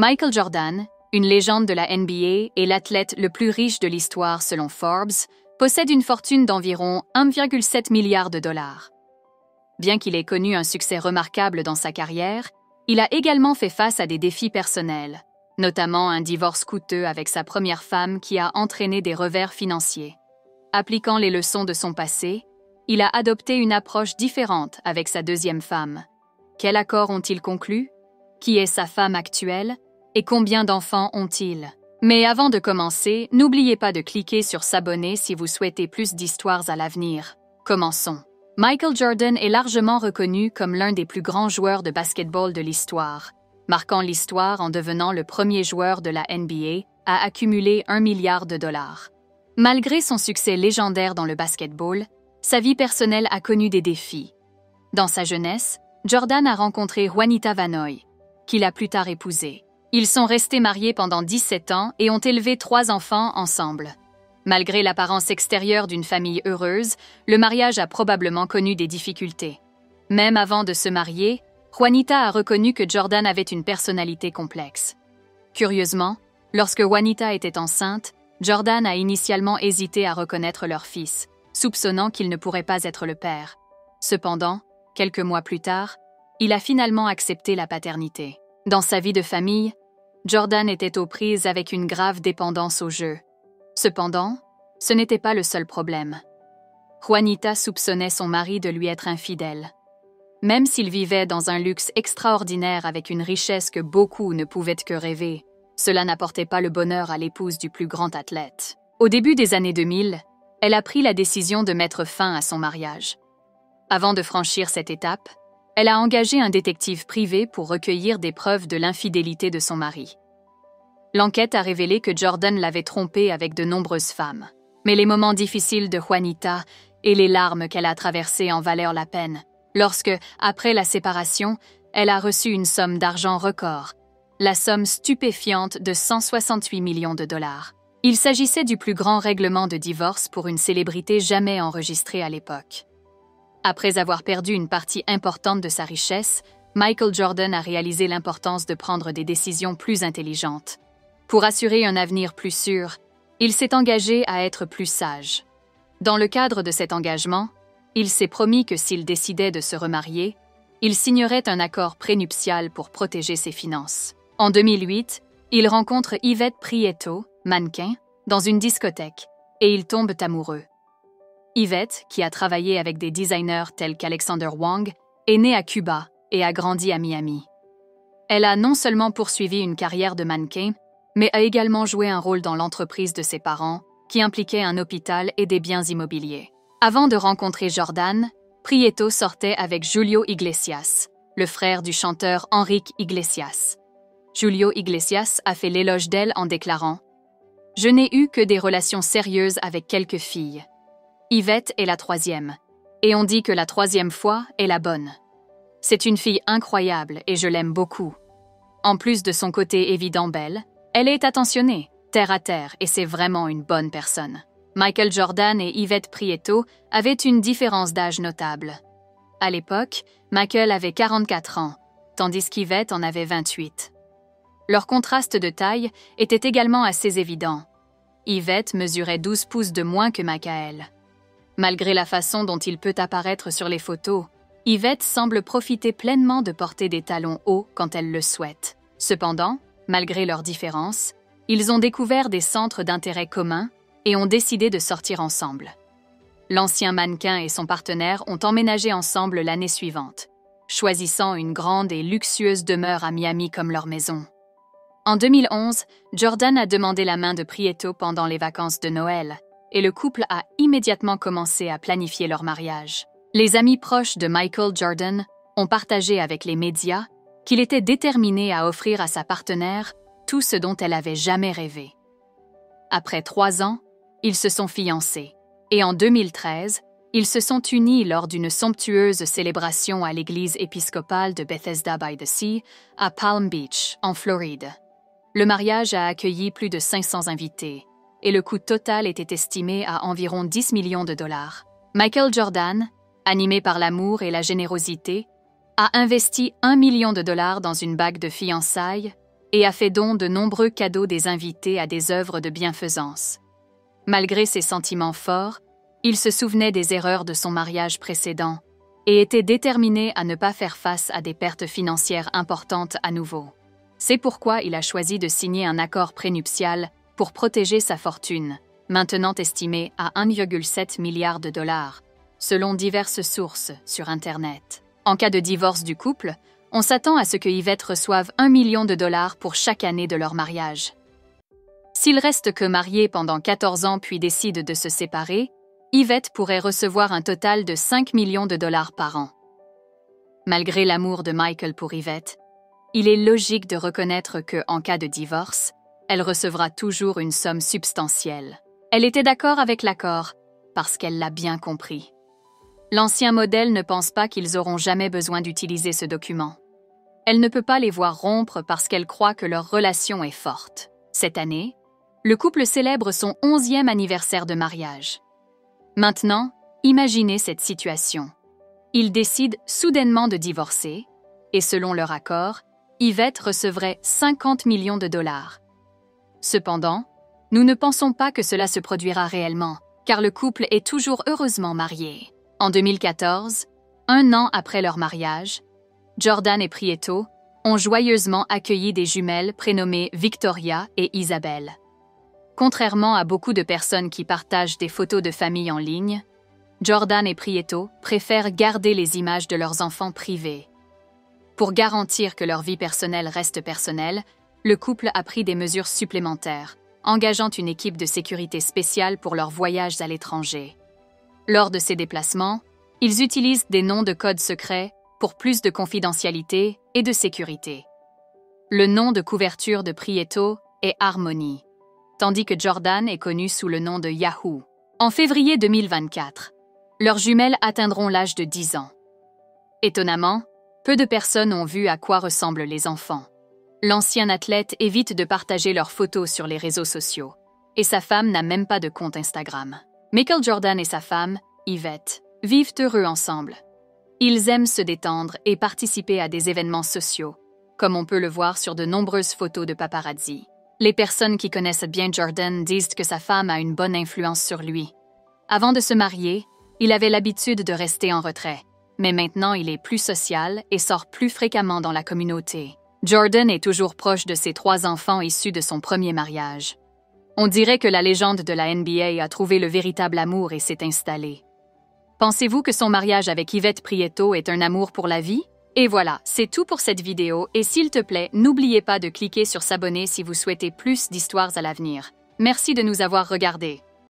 Michael Jordan, une légende de la NBA et l'athlète le plus riche de l'histoire selon Forbes, possède une fortune d'environ 1,7 milliard de dollars. Bien qu'il ait connu un succès remarquable dans sa carrière, il a également fait face à des défis personnels, notamment un divorce coûteux avec sa première femme qui a entraîné des revers financiers. Appliquant les leçons de son passé, il a adopté une approche différente avec sa deuxième femme. Quel accord ont-ils conclu? Qui est sa femme actuelle? Et combien d'enfants ont-ils? Mais avant de commencer, n'oubliez pas de cliquer sur s'abonner si vous souhaitez plus d'histoires à l'avenir. Commençons. Michael Jordan est largement reconnu comme l'un des plus grands joueurs de basketball de l'histoire, marquant l'histoire en devenant le premier joueur de la NBA à accumuler 1 milliard de dollars. Malgré son succès légendaire dans le basketball, sa vie personnelle a connu des défis. Dans sa jeunesse, Jordan a rencontré Juanita Vanoy, qu'il a plus tard épousée. Ils sont restés mariés pendant 17 ans et ont élevé 3 enfants ensemble. Malgré l'apparence extérieure d'une famille heureuse, le mariage a probablement connu des difficultés. Même avant de se marier, Juanita a reconnu que Jordan avait une personnalité complexe. Curieusement, lorsque Juanita était enceinte, Jordan a initialement hésité à reconnaître leur fils, soupçonnant qu'il ne pourrait pas être le père. Cependant, quelques mois plus tard, il a finalement accepté la paternité. Dans sa vie de famille, Jordan était aux prises avec une grave dépendance au jeu. Cependant, ce n'était pas le seul problème. Juanita soupçonnait son mari de lui être infidèle. Même s'il vivait dans un luxe extraordinaire avec une richesse que beaucoup ne pouvaient que rêver, cela n'apportait pas le bonheur à l'épouse du plus grand athlète. Au début des années 2000, elle a pris la décision de mettre fin à son mariage. Avant de franchir cette étape, elle a engagé un détective privé pour recueillir des preuves de l'infidélité de son mari. L'enquête a révélé que Jordan l'avait trompé avec de nombreuses femmes. Mais les moments difficiles de Juanita et les larmes qu'elle a traversées en valèrent la peine, lorsque, après la séparation, elle a reçu une somme d'argent record, la somme stupéfiante de 168 millions de dollars. Il s'agissait du plus grand règlement de divorce pour une célébrité jamais enregistrée à l'époque. Après avoir perdu une partie importante de sa richesse, Michael Jordan a réalisé l'importance de prendre des décisions plus intelligentes. Pour assurer un avenir plus sûr, il s'est engagé à être plus sage. Dans le cadre de cet engagement, il s'est promis que s'il décidait de se remarier, il signerait un accord prénuptial pour protéger ses finances. En 2008, il rencontre Yvette Prieto, mannequin, dans une discothèque, et ils tombent amoureux. Yvette, qui a travaillé avec des designers tels qu'Alexander Wang, est née à Cuba et a grandi à Miami. Elle a non seulement poursuivi une carrière de mannequin, mais a également joué un rôle dans l'entreprise de ses parents, qui impliquait un hôpital et des biens immobiliers. Avant de rencontrer Jordan, Prieto sortait avec Julio Iglesias, le frère du chanteur Enrique Iglesias. Julio Iglesias a fait l'éloge d'elle en déclarant « Je n'ai eu que des relations sérieuses avec quelques filles. Yvette est la 3e, et on dit que la 3e fois est la bonne. C'est une fille incroyable et je l'aime beaucoup. En plus de son côté évident belle, elle est attentionnée, terre à terre, et c'est vraiment une bonne personne. » Michael Jordan et Yvette Prieto avaient une différence d'âge notable. À l'époque, Michael avait 44 ans, tandis qu'Yvette en avait 28. Leur contraste de taille était également assez évident. Yvette mesurait 12 pouces de moins que Michael. Malgré la façon dont il peut apparaître sur les photos, Yvette semble profiter pleinement de porter des talons hauts quand elle le souhaite. Cependant, malgré leurs différences, ils ont découvert des centres d'intérêt communs et ont décidé de sortir ensemble. L'ancien mannequin et son partenaire ont emménagé ensemble l'année suivante, choisissant une grande et luxueuse demeure à Miami comme leur maison. En 2011, Jordan a demandé la main de Prieto pendant les vacances de Noël, et le couple a immédiatement commencé à planifier leur mariage. Les amis proches de Michael Jordan ont partagé avec les médias qu'il était déterminé à offrir à sa partenaire tout ce dont elle avait jamais rêvé. Après 3 ans, ils se sont fiancés, et en 2013, ils se sont unis lors d'une somptueuse célébration à l'église épiscopale de Bethesda-by-the-Sea à Palm Beach, en Floride. Le mariage a accueilli plus de 500 invités, et le coût total était estimé à environ 10 millions de dollars. Michael Jordan, animé par l'amour et la générosité, a investi 1 million de dollars dans une bague de fiançailles et a fait don de nombreux cadeaux des invités à des œuvres de bienfaisance. Malgré ses sentiments forts, il se souvenait des erreurs de son mariage précédent et était déterminé à ne pas faire face à des pertes financières importantes à nouveau. C'est pourquoi il a choisi de signer un accord prénuptial pour protéger sa fortune, maintenant estimée à 1,7 milliard de dollars, selon diverses sources sur Internet. En cas de divorce du couple, on s'attend à ce que Yvette reçoive 1 million de dollars pour chaque année de leur mariage. S'il reste que marié pendant 14 ans puis décide de se séparer, Yvette pourrait recevoir un total de 5 millions de dollars par an. Malgré l'amour de Michael pour Yvette, il est logique de reconnaître que, en cas de divorce, elle recevra toujours une somme substantielle. Elle était d'accord avec l'accord, parce qu'elle l'a bien compris. L'ancien modèle ne pense pas qu'ils auront jamais besoin d'utiliser ce document. Elle ne peut pas les voir rompre parce qu'elle croit que leur relation est forte. Cette année, le couple célèbre son 11e anniversaire de mariage. Maintenant, imaginez cette situation. Ils décident soudainement de divorcer, et selon leur accord, Yvette recevrait 50 millions de dollars. Cependant, nous ne pensons pas que cela se produira réellement, car le couple est toujours heureusement marié. En 2014, un an après leur mariage, Jordan et Prieto ont joyeusement accueilli des jumelles prénommées Victoria et Isabelle. Contrairement à beaucoup de personnes qui partagent des photos de famille en ligne, Jordan et Prieto préfèrent garder les images de leurs enfants privées. Pour garantir que leur vie personnelle reste personnelle, le couple a pris des mesures supplémentaires, engageant une équipe de sécurité spéciale pour leurs voyages à l'étranger. Lors de ces déplacements, ils utilisent des noms de code secrets pour plus de confidentialité et de sécurité. Le nom de couverture de Prieto est Harmony, tandis que Jordan est connu sous le nom de Yahoo. En février 2024, leurs jumelles atteindront l'âge de 10 ans. Étonnamment, peu de personnes ont vu à quoi ressemblent les enfants. L'ancien athlète évite de partager leurs photos sur les réseaux sociaux, et sa femme n'a même pas de compte Instagram. Michael Jordan et sa femme, Yvette, vivent heureux ensemble. Ils aiment se détendre et participer à des événements sociaux, comme on peut le voir sur de nombreuses photos de paparazzi. Les personnes qui connaissent bien Jordan disent que sa femme a une bonne influence sur lui. Avant de se marier, il avait l'habitude de rester en retrait, mais maintenant il est plus social et sort plus fréquemment dans la communauté. Jordan est toujours proche de ses 3 enfants issus de son premier mariage. On dirait que la légende de la NBA a trouvé le véritable amour et s'est installée. Pensez-vous que son mariage avec Yvette Prieto est un amour pour la vie? Et voilà, c'est tout pour cette vidéo et s'il te plaît, n'oubliez pas de cliquer sur s'abonner si vous souhaitez plus d'histoires à l'avenir. Merci de nous avoir regardés.